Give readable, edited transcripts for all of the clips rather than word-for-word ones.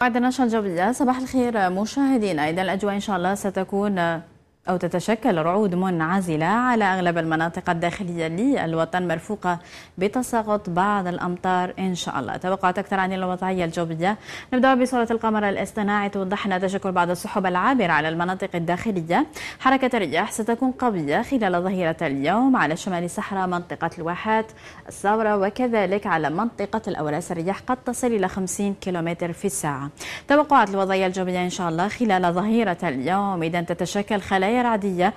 بعد نشر الجولة صباح الخير مشاهدينا. إذا الأجواء إن شاء الله ستكون أو تتشكل رعود منعزلة على أغلب المناطق الداخلية للوطن مرفوقة بتساقط بعض الأمطار إن شاء الله. توقعات أكثر عن الوضعية الجوية. نبدأ بصورة القمر الاصطناعي توضح لنا تشكل بعض السحب العابرة على المناطق الداخلية. حركة الرياح ستكون قوية خلال ظهيرة اليوم على شمال الصحراء، منطقة الواحات، الثورة، وكذلك على منطقة الأوراس. الرياح قد تصل إلى 50 كم في الساعة. توقعات الوضعية الجوية إن شاء الله خلال ظهيرة اليوم، إذا تتشكل خلايا رعدية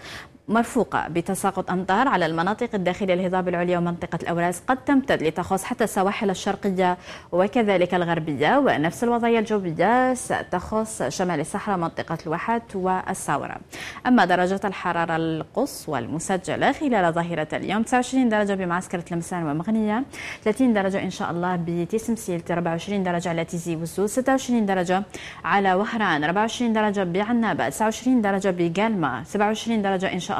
مرفوقة بتساقط أمطار على المناطق الداخلية، الهضاب العليا ومنطقة الأوراس، قد تمتد لتخص حتى السواحل الشرقية وكذلك الغربية. ونفس الوضعية الجوية ستخص شمال الصحراء، منطقة الواحات والثورة. أما درجات الحرارة القصوى المسجلة خلال ظهيرة اليوم 29 درجة بمعسكرة لمسان ومغنية، 30 درجة إن شاء الله بتسمسيلت، 24 درجة على تيزي وزوز، 26 درجة على وهران، 24 درجة بعنابة، 29 درجة بقلمة، 27 درجة إن شاء الله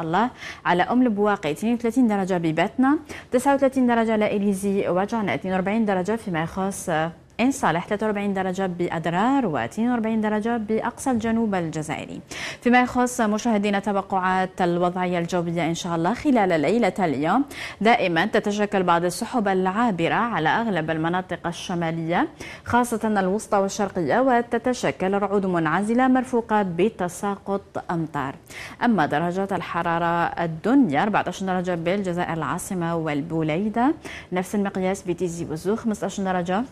على أم البواقي، 32 درجة بباتنا، 39 درجة على إليزي وجعنا، 42 درجة فيما يخص إن صالح، 43 درجة بأدرار، و 42 درجة بأقصى الجنوب الجزائري. فيما يخص مشاهدينا توقعات الوضعية الجوية إن شاء الله خلال ليلة اليوم، دائما تتشكل بعض السحب العابرة على أغلب المناطق الشمالية خاصة الوسطى والشرقية، وتتشكل رعود منعزلة مرفوقة بتساقط أمطار. أما درجات الحرارة الدنيا 14 درجة بالجزائر العاصمة والبوليدة، نفس المقياس بتيزي وزو، 15 درجة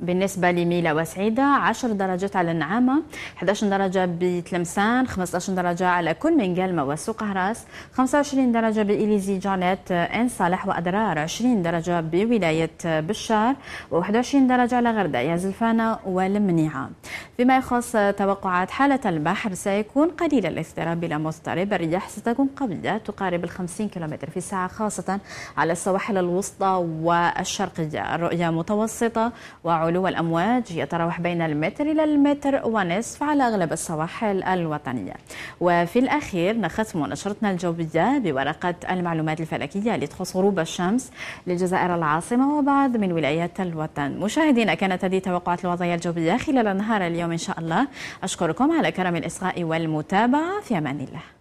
بالنسبة لميلا وسعيدة، 10 درجات على النعامة، 11 درجة بتلمسان، 15 درجة على كل من قلمة وسوق هراس، 25 درجة بإليزي جانيت إن صالح وأدرار، 20 درجة بولاية بشار، و21 درجة على غردايا زلفانة والمنيعة. فيما يخص توقعات حالة البحر، سيكون قليل الاضطراب إلى مضطرب. الرياح ستكون قوية تقارب 50 كم في الساعة خاصة على السواحل الوسطى والشرقية. الرؤية متوسطة وعلو الأمواج يتراوح بين المتر إلى المتر ونصف على أغلب السواحل الوطنية. وفي الأخير نختم نشرتنا الجوية بورقة المعلومات الفلكية لتخص غروب الشمس للجزائر العاصمة وبعض من ولايات الوطن. مشاهدينا، كانت هذه توقعات الوضعية الجوية خلال نهار اليوم إن شاء الله. أشكركم على كرم الإصغاء والمتابعة. في أمان الله.